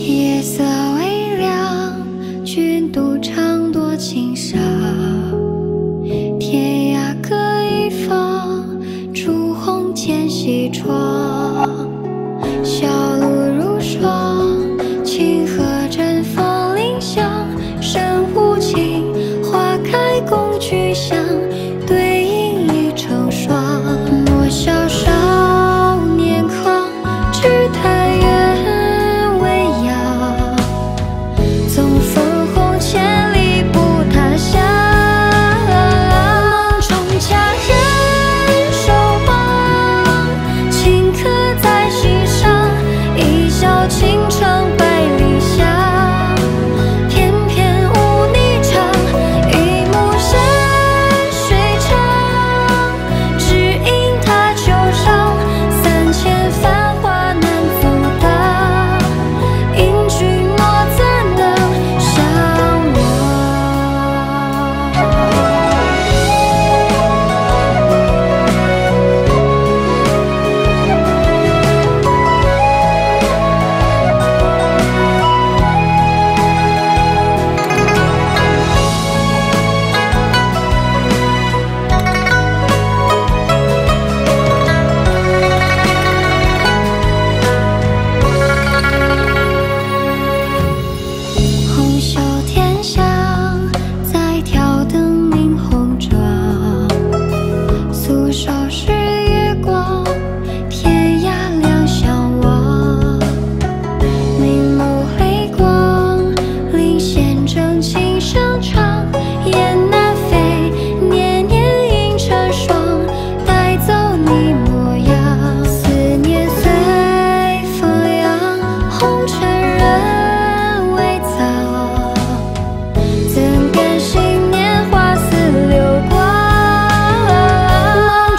夜色微凉，君独唱多情伤。天涯各一方，朱红渐西窗。小路如霜，清河绽放翎翔。身无情，花开共菊香。对影已成双，莫笑少年狂，只叹缘。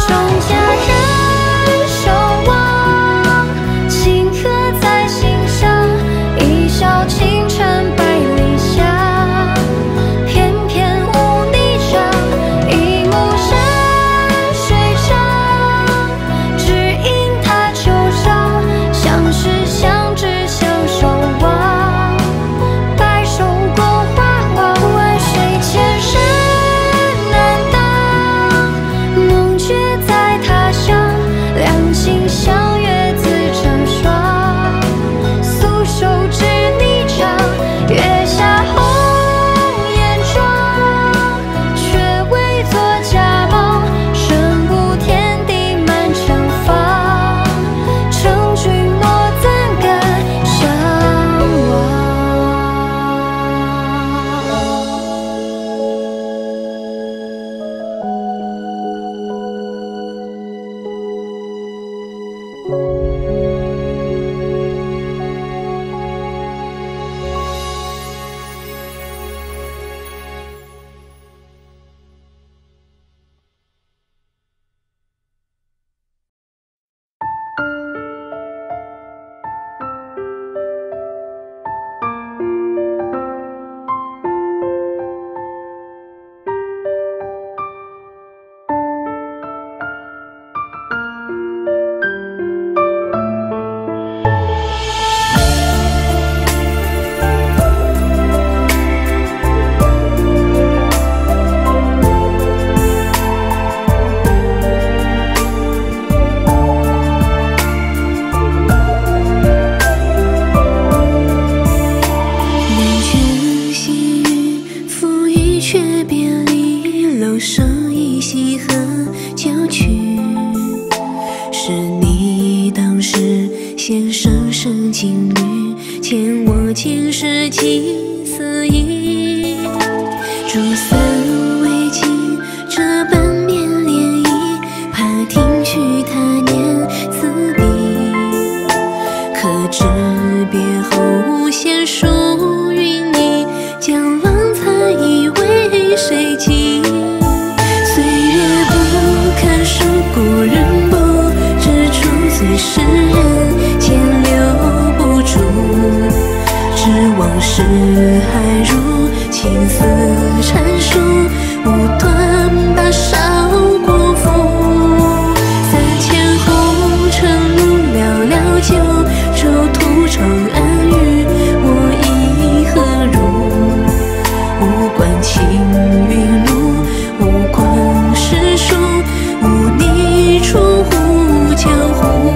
终将。世间留不住，只往事还如青丝缠束，无端把韶光负。三千红尘路寥寥，九州途长安与我意何如？无关青云路，无关诗书，无你出乎江湖。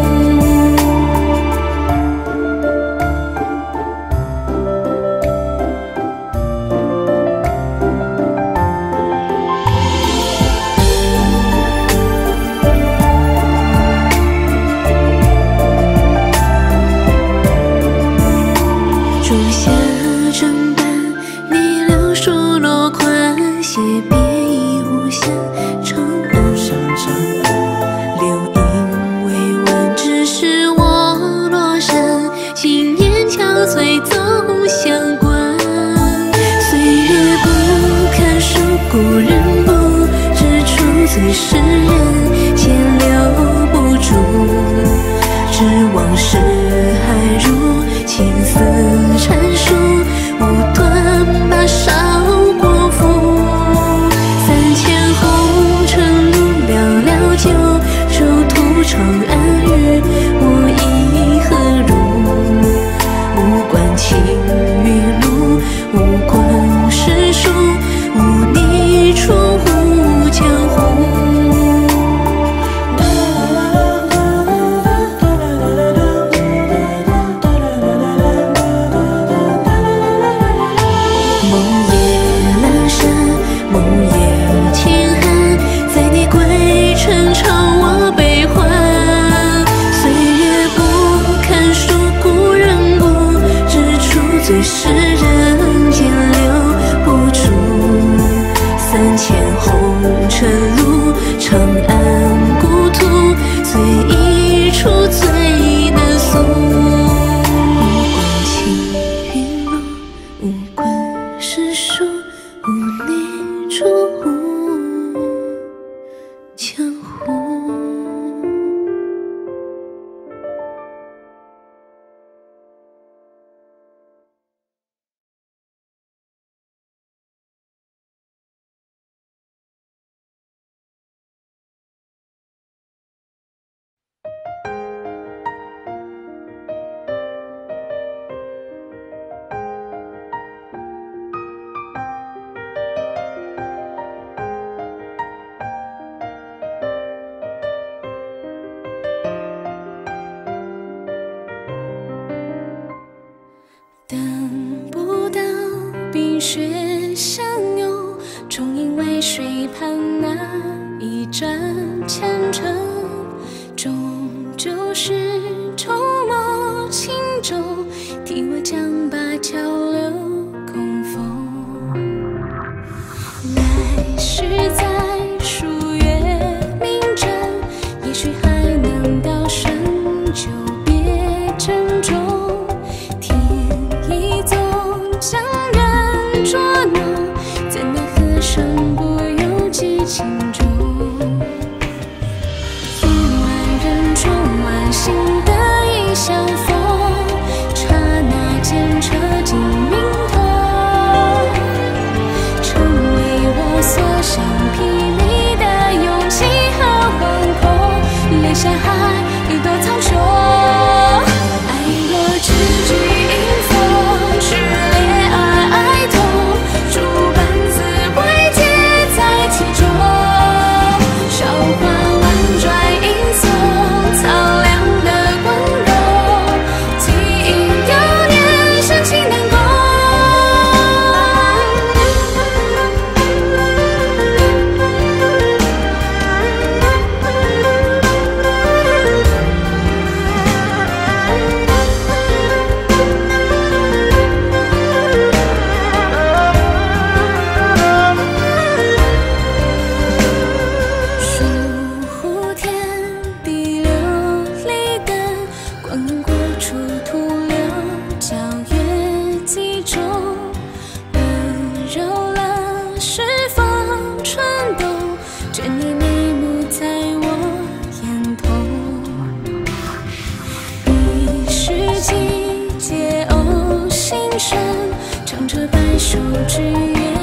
手指也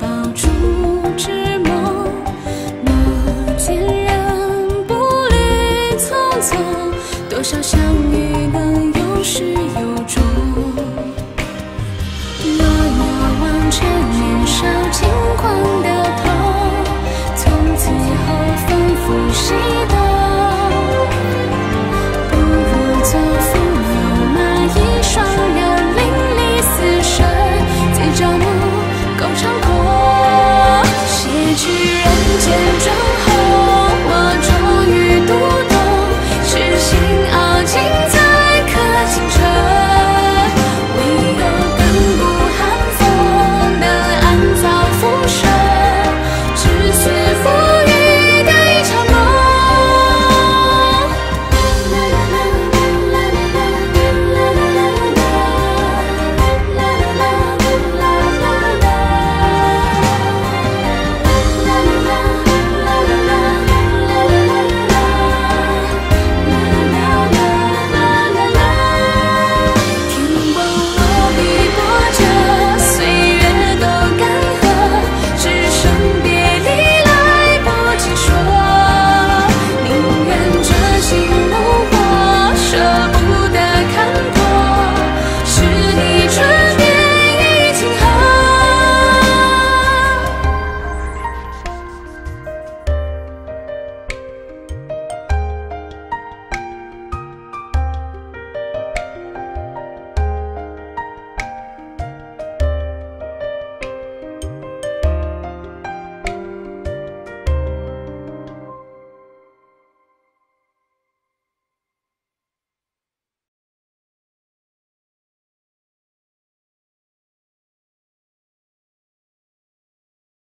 抱住织梦，那天人步履匆匆，多少相遇能有始有终。若遥望成年少轻狂的痛，从此后反复谁懂？